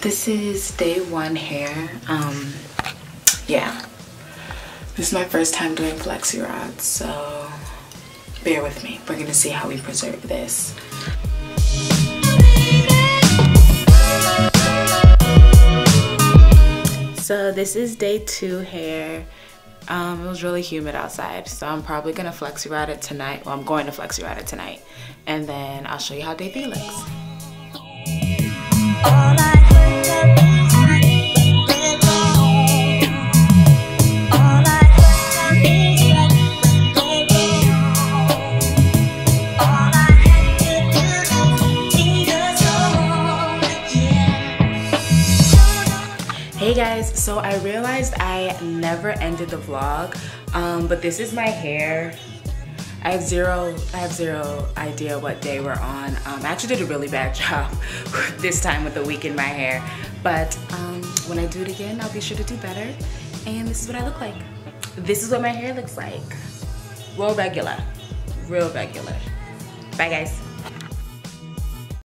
This is day one hair. Yeah, this is my first time doing flexi rods, so bear with me. We're gonna see how we preserve this. So this is day two hair. It was really humid outside, so I'm probably gonna flexi rod it tonight. Well, I'm going to flexi rod it tonight, and then I'll show you how day three looks. Hey guys, so I realized I never ended the vlog, but this is my hair. I have zero idea what day we're on. I actually did a really bad job this time with the week in my hair, but when I do it again, I'll be sure to do better. And this is what I look like. This is what my hair looks like. Real regular. Bye guys.